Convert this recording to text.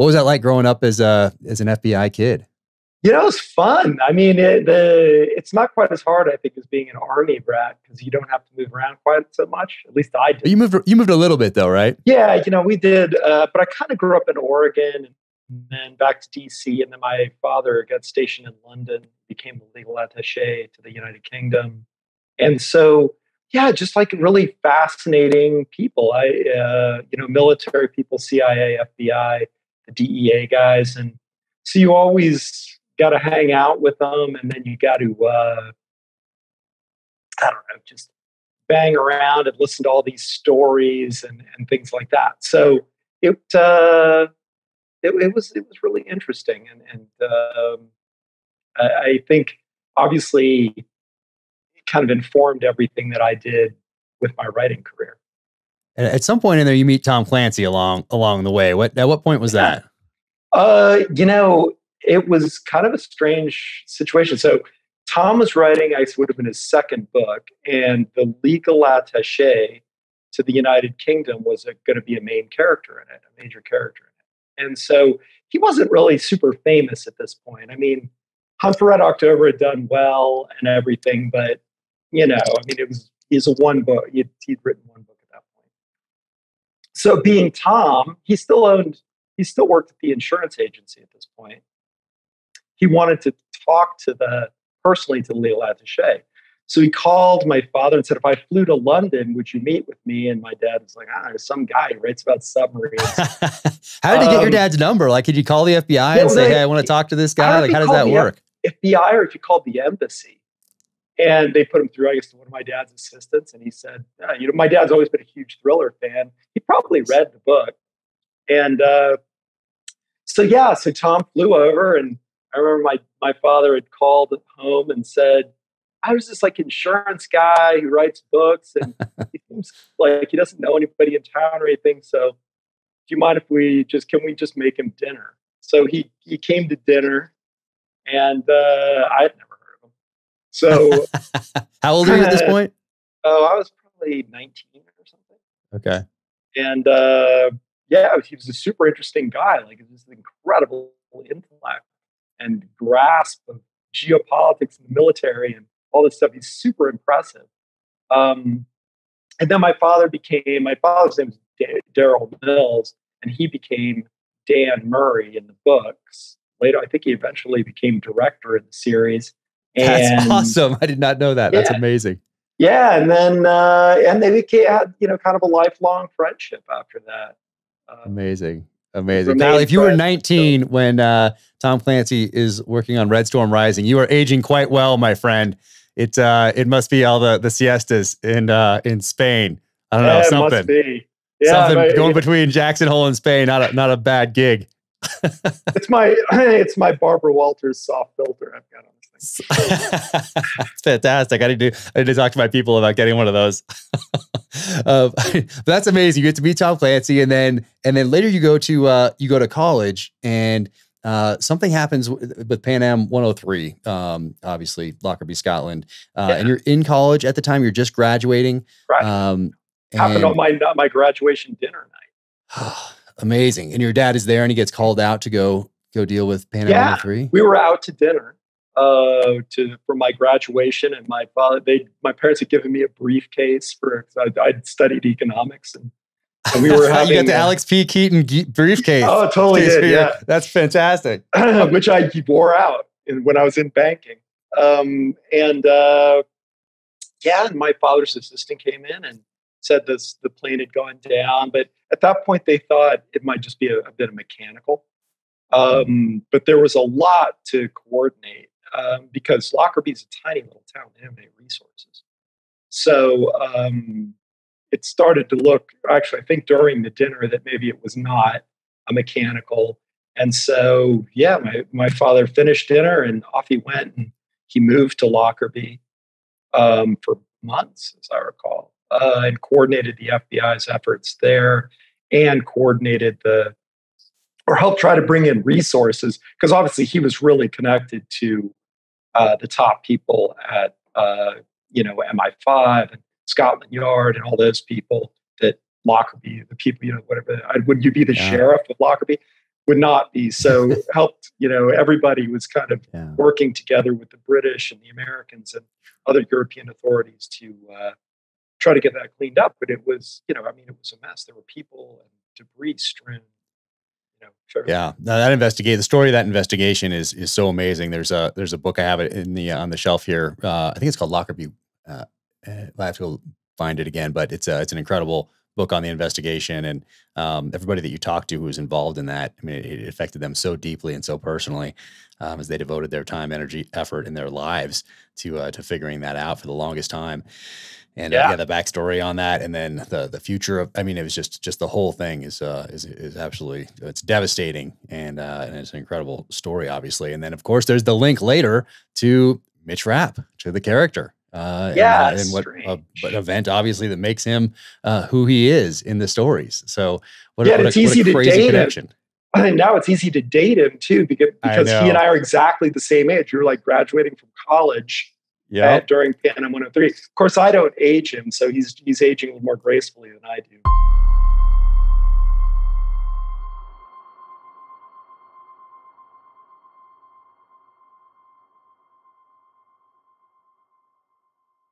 What was that like growing up as an FBI kid? You know, it's fun. I mean, it's not quite as hard, I think, as being an Army brat, because you don't have to move around quite so much. At least I did. You moved a little bit, though, right? Yeah, you know, we did. But I kind of grew up in Oregon and then back to D.C. And then my father got stationed in London, became a legal attaché to the United Kingdom. And so, yeah, just like really fascinating people. You know, military people, CIA, FBI, the DEA guys. And so you always got to hang out with them, and then you got to, I don't know, just bang around and listen to all these stories and things like that. So it was really interesting. And I think obviously it kind of informed everything that I did with my writing career. And at some point in there, you meet Tom Clancy along the way. At what point was that? You know, it was kind of a strange situation. So Tom was writing, I would have been his second book, and the legal attaché to the United Kingdom was going to be a main character in it, a major character in it. And so he wasn't really super famous at this point. I mean, Hunt for Red October had done well and everything, but, you know, I mean, it was a one book. He'd written one book at that point. So being Tom, he still worked at the insurance agency at this point. He wanted to talk personally to the legal attaché. So he called my father and said, if I flew to London, would you meet with me? And my dad was like, there's some guy who writes about submarines. How did he get your dad's number? Like, could you call the FBI and say, hey, I want to talk to this guy? Like, how does that work? FBI, or if you called the embassy. And they put him through, I guess, to one of my dad's assistants. And he said, you know, my dad's always been a huge Thriller fan. He probably read the book. And so Tom flew over, and I remember my father had called home and said, I was this like insurance guy who writes books, and he seems like he doesn't know anybody in town or anything. So do you mind if can we just make him dinner? So he came to dinner, and I had never heard of him. So how old are you at this point? Oh, I was probably 19 or something. Okay. And he was a super interesting guy. Like, it was an incredible intellect and grasp of geopolitics and the military and all this stuff. He's super impressive. And then my father's name was Daryl Mills, and he became Dan Murray in the books. Later, I think he eventually became director in the series. And that's awesome. I did not know that. Yeah. That's amazing. Yeah. And then, and they had, you know, kind of a lifelong friendship after that. Amazing. Amazing. Now, if you were 19 when Tom Clancy is working on Red Storm Rising, you are aging quite well, my friend. It must be all the siestas in Spain. I don't know, something. Must be. Yeah, something going between Jackson Hole and Spain. Not a bad gig. It's my Barbara Walters soft filter I've got on this thing. It's fantastic. I need to talk to my people about getting one of those. But that's amazing. You get to meet Tom Clancy, and then later you go to college, and something happens with Pan Am 103. Obviously Lockerbie, Scotland, and you're in college at the time. You're just graduating. Right. Happened on my graduation dinner night. Amazing. And your dad is there, and he gets called out to go deal with Pan Am 103. We were out to dinner for my graduation, and my parents had given me a briefcase I'd studied economics, and we were having. You got the Alex P. Keaton briefcase. Oh, totally did, yeah. That's fantastic. Which I wore out when I was in banking. And my father's assistant came in and said the plane had gone down, but at that point they thought it might just be a bit of mechanical. But there was a lot to coordinate. Because Lockerbie's a tiny little town, they don't have any resources. So it started to look, actually, I think during the dinner, that maybe it was not a mechanical. And so, yeah, my father finished dinner, and off he went, and he moved to Lockerbie for months, as I recall, and coordinated the FBI's efforts there, and coordinated or helped try to bring in resources, because obviously he was really connected to the top people at, you know, MI5 and Scotland Yard and all those people that Lockerbie, the people, you know, whatever. Would you be the sheriff of Lockerbie? would not be. So helped, you know, everybody was kind of working together with the British and the Americans and other European authorities to try to get that cleaned up. But it was, you know, I mean, it was a mess. There were people and debris strewn. You know, yeah. Now that the story of that investigation is so amazing. There's a book, I have it in the, on the shelf here. I think it's called Lockerbie. I have to go find it again, but it's an incredible book on the investigation, and everybody that you talked to who was involved in that, I mean, it affected them so deeply and so personally, as they devoted their time, energy, effort, and their lives to figuring that out for the longest time. And yeah, the backstory on that, and then the future of, I mean, it was just the whole thing is absolutely, it's devastating, and it's an incredible story, obviously. And then of course there's the link later to Mitch Rapp, to the character. And what event obviously that makes him who he is in the stories. So what a crazy connection. And now it's easy to date him too, because he and I are exactly the same age. You're like graduating from college during Pan Am 103. Of course, I don't age him, so he's aging more gracefully than I do.